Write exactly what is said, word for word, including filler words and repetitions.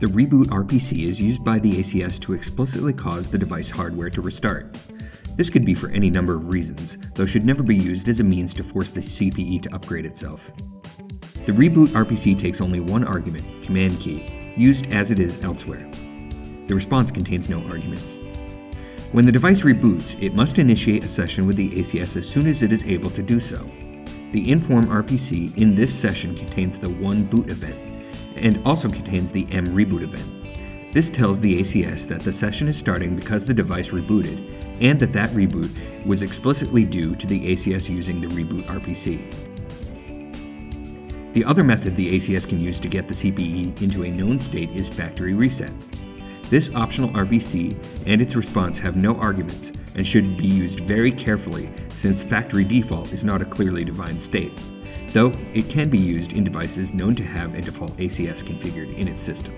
The Reboot R P C is used by the A C S to explicitly cause the device hardware to restart. This could be for any number of reasons, though should never be used as a means to force the C P E to upgrade itself. The Reboot R P C takes only one argument, CommandKey, used as it is elsewhere. The response contains no arguments. When the device reboots, it must initiate a session with the A C S as soon as it is able to do so. The Inform R P C in this session contains the one boot event, and also contains the M reboot event. This tells the A C S that the session is starting because the device rebooted, and that that reboot was explicitly due to the A C S using the Reboot R P C. The other method the A C S can use to get the C P E into a known state is Factory Reset. This optional R P C and its response have no arguments and should be used very carefully since factory default is not a clearly defined state, though it can be used in devices known to have a default A C S configured in its system.